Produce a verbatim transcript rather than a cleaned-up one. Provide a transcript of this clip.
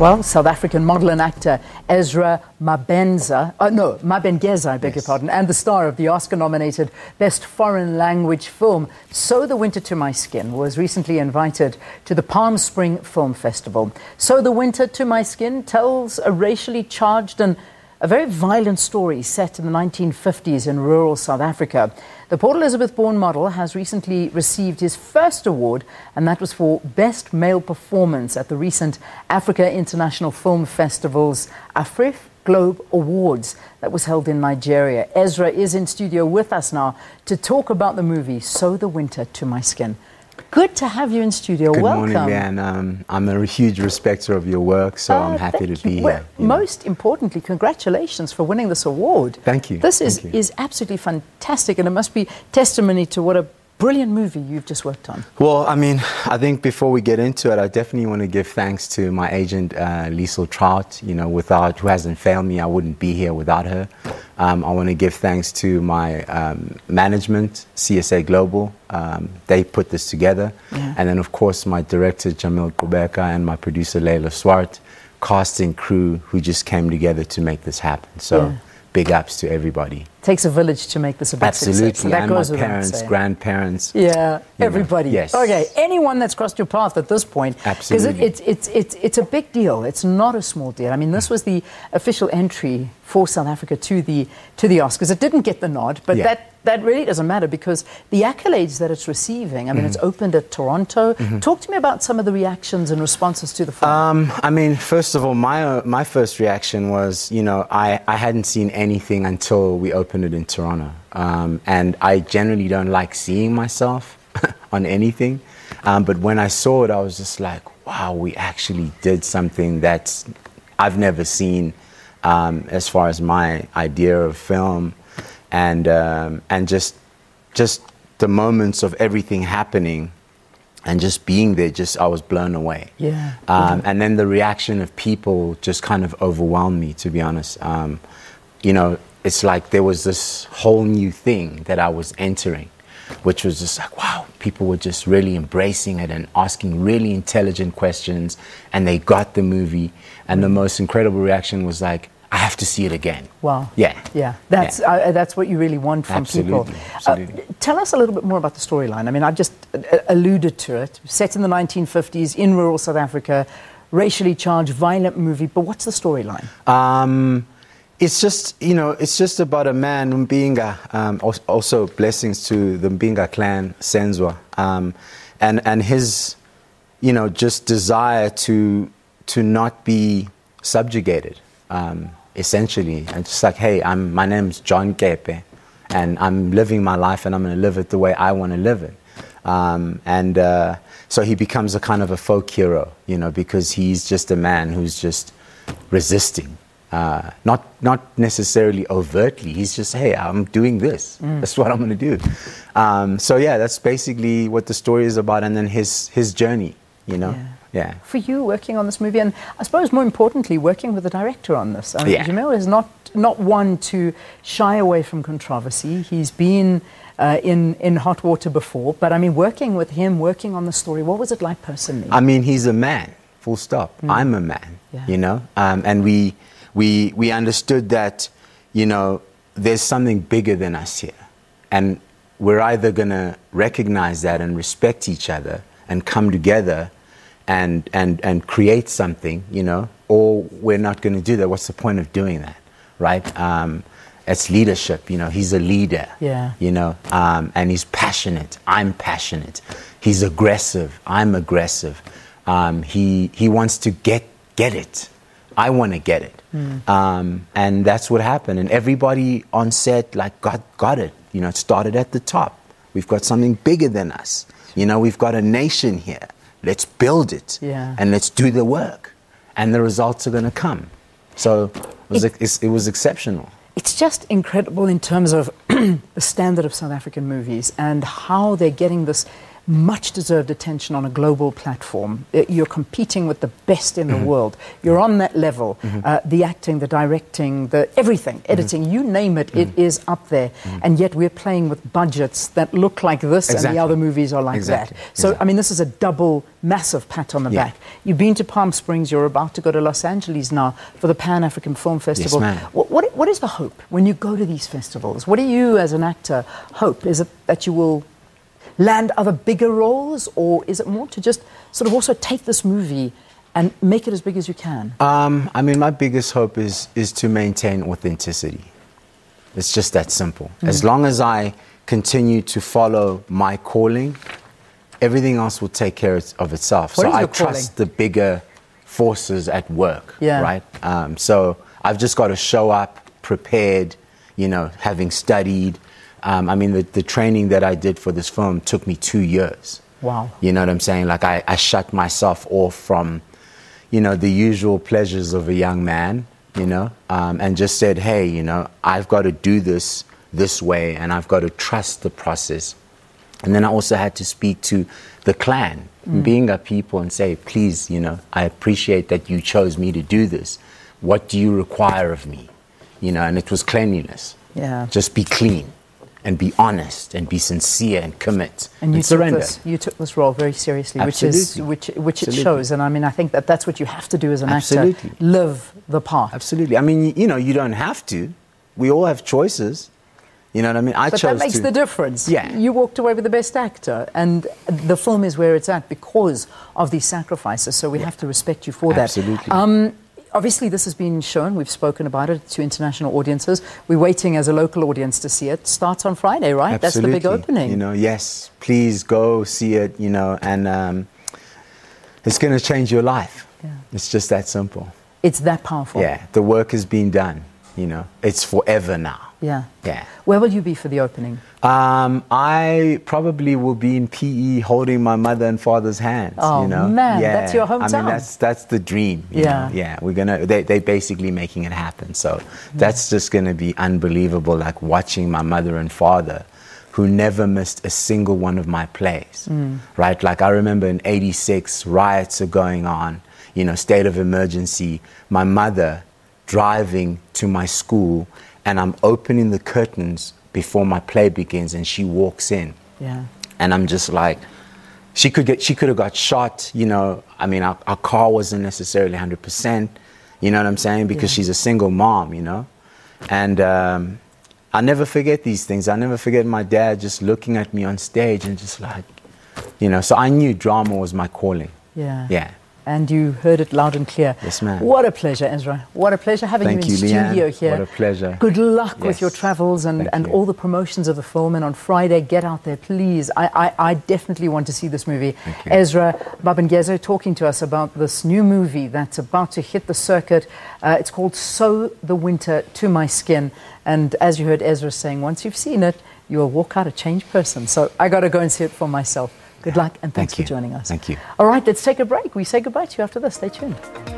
Well, South African model and actor Ezra Mabengeza, uh, no, Mabengeza, I beg yes. your pardon, and the star of the Oscar-nominated Best Foreign Language Film, Sew the Winter to My Skin, was recently invited to the Palm Spring Film Festival. Sew the Winter to My Skin tells a racially charged and a very violent story set in the nineteen fifties in rural South Africa. The Port Elizabeth-born model has recently received his first award, and that was for Best Male Performance at the recent Africa International Film Festival's AFRIFF Globe Awards that was held in Nigeria. Ezra is in studio with us now to talk about the movie Sew the Winter to My Skin. Good to have you in studio. Good Welcome. Good morning, Leanne. Um, I'm a huge respecter of your work, so uh, I'm happy to be you. here. Well, most know. importantly, congratulations for winning this award. Thank you. This is, you. is absolutely fantastic, and it must be testimony to what a brilliant movie you've just worked on. Well, I mean, I think before we get into it, I definitely want to give thanks to my agent, uh, Liesel Trout, you know, without, who hasn't failed me. I wouldn't be here without her. Um, I want to give thanks to my um, management, C S A Global. Um, they put this together. Yeah. And then, of course, my director, Jamil Kuberka, and my producer, Leila Swart, casting crew who just came together to make this happen. So yeah. big ups to everybody. Takes a village to make this a big Absolutely. success. That and goes my without parents, saying. grandparents. Yeah, everybody. Know. Yes. Okay, anyone that's crossed your path at this point. Absolutely. Because it, it, it, it, it's a big deal. It's not a small deal. I mean, this was the official entry for South Africa to the, to the Oscars. It didn't get the nod, but yeah. that, that really doesn't matter because the accolades that it's receiving, I mean, mm-hmm. it's opened at Toronto. Mm-hmm. Talk to me about some of the reactions and responses to the film. Um, I mean, first of all, my, uh, my first reaction was, you know, I, I hadn't seen anything until we opened it in Toronto, um, and I generally don't like seeing myself on anything, um, but when I saw it I was just like, wow, we actually did something that's I've never seen um, as far as my idea of film, and um, and just just the moments of everything happening and just being there, just I was blown away. Yeah. Um, and then the reaction of people just kind of overwhelmed me, to be honest. Um, you know, it's like there was this whole new thing that I was entering, which was just like, wow, people were just really embracing it and asking really intelligent questions, and they got the movie. And the most incredible reaction was like, I have to see it again. Wow. Yeah. Yeah. That's, yeah. Uh, that's what you really want from Absolutely. people. Absolutely. Uh, tell us a little bit more about the storyline. I mean, I just uh, alluded to it. Set in the nineteen fifties in rural South Africa, racially charged, violent movie, but what's the storyline? Um... It's just, you know, it's just about a man, Mbinga, um, also blessings to the Mbinga clan, Senzwa, um, and, and his, you know, just desire to, to not be subjugated, um, essentially. And just like, hey, I'm, my name's John Kepe, and I'm living my life, and I'm going to live it the way I want to live it. Um, and uh, so he becomes a kind of a folk hero, you know, because he's just a man who's just resisting. Uh, not, not necessarily overtly, he's just, hey, I'm doing this. Mm. That's what I'm going to do. Um, so, yeah, that's basically what the story is about, and then his, his journey, you know? Yeah. yeah. For you, working on this movie, and I suppose more importantly, working with the director on this. I mean, yeah. Jamil is not, not one to shy away from controversy. He's been uh, in, in hot water before, but, I mean, working with him, working on the story, what was it like personally? I mean, he's a man, full stop. Mm. I'm a man, yeah. you know? Um, and we... We, we understood that, you know, there's something bigger than us here. And we're either going to recognize that and respect each other and come together and, and, and create something, you know, or we're not going to do that. What's the point of doing that, right? Um, it's leadership. You know, he's a leader. Yeah. You know, um, and he's passionate. I'm passionate. He's aggressive. I'm aggressive. Um, he he wants to get get it. I want to get it. Mm. Um, and that's what happened. And everybody on set like got got it. You know, it started at the top. We've got something bigger than us. You know, we've got a nation here. Let's build it. Yeah. And let's do the work. And the results are going to come. So it was, it, it, it was exceptional. It's just incredible in terms of the standard of South African movies and how they're getting this much-deserved attention on a global platform. You're competing with the best in the mm-hmm. world. You're on that level. Mm-hmm. uh, the acting, the directing, the everything, editing, mm-hmm. you name it, mm-hmm. it is up there. Mm-hmm. And yet we're playing with budgets that look like this exactly. and the other movies are like exactly. that. So, exactly. I mean, this is a double, massive pat on the yeah. back. You've been to Palm Springs. You're about to go to Los Angeles now for the Pan-African Film Festival. Yes, ma'am. What, what, what is the hope when you go to these festivals? What do you, as an actor, hope? Is it that you will land other bigger roles, or is it more to just sort of also take this movie and make it as big as you can? Um, I mean, my biggest hope is, is to maintain authenticity. It's just that simple. Mm. As long as I continue to follow my calling, everything else will take care of itself. What so I trust calling? the bigger forces at work, yeah. right? Um, so I've just got to show up prepared, you know, having studied. Um, I mean, the, the training that I did for this film took me two years. Wow. You know what I'm saying? Like, I, I shut myself off from, you know, the usual pleasures of a young man, you know, um, and just said, hey, you know, I've got to do this this way, and I've got to trust the process. And then I also had to speak to the clan, mm. Mbinga people, and say, please, you know, I appreciate that you chose me to do this. What do you require of me? You know, and it was cleanliness. Yeah. Just be clean. And be honest, and be sincere, and commit, and, you and surrender. Took this, you took this role very seriously, Absolutely. which is which, which it shows. And I mean, I think that that's what you have to do as an Absolutely. actor: live the part. Absolutely. I mean, you know, you don't have to. We all have choices. You know what I mean? I but chose that makes to, the difference. Yeah. You walked away with the best actor, and the film is where it's at because of these sacrifices. So we yeah. have to respect you for Absolutely. that. Absolutely. Um, Obviously, this has been shown. We've spoken about it to international audiences. We're waiting as a local audience to see it. Starts on Friday, right? Absolutely. That's the big opening. You know, yes. Please go see it. You know, and um, it's going to change your life. Yeah. It's just that simple. It's that powerful. Yeah. The work has been done. You know, it's forever now. Yeah. Yeah. Where will you be for the opening? Um, I probably will be in P E holding my mother and father's hands. Oh, you know? man, yeah. that's your hometown. I mean, that's, that's the dream. You yeah. know? Yeah, we're gonna, they, they're basically making it happen. So that's yeah. just going to be unbelievable, like watching my mother and father, who never missed a single one of my plays, mm. right? Like I remember in eighty-six, riots are going on, you know, state of emergency. My mother driving to my school, and I'm opening the curtains before my play begins, and she walks in. Yeah. And I'm just like, she could get, she could have got shot, you know. I mean, our, our car wasn't necessarily one hundred percent, you know what I'm saying? Because yeah. she's a single mom, you know. And um, I never forget these things. I never forget my dad just looking at me on stage and just like, you know. So I knew drama was my calling. Yeah. Yeah. And you heard it loud and clear. Yes, ma'am. What a pleasure, Ezra. What a pleasure having Thank you in you, studio Leanne. here. What a pleasure. Good luck yes. with your travels and, and all the promotions of the film. And on Friday, get out there, please. I, I, I definitely want to see this movie. Ezra Mabengeza talking to us about this new movie that's about to hit the circuit. Uh, it's called Sew the Winter to My Skin. And as you heard Ezra saying, once you've seen it, you'll walk out a changed person. So I got to go and see it for myself. Good luck, and thanks Thank for you. joining us. Thank you. All right, let's take a break. We say goodbye to you after this. Stay tuned.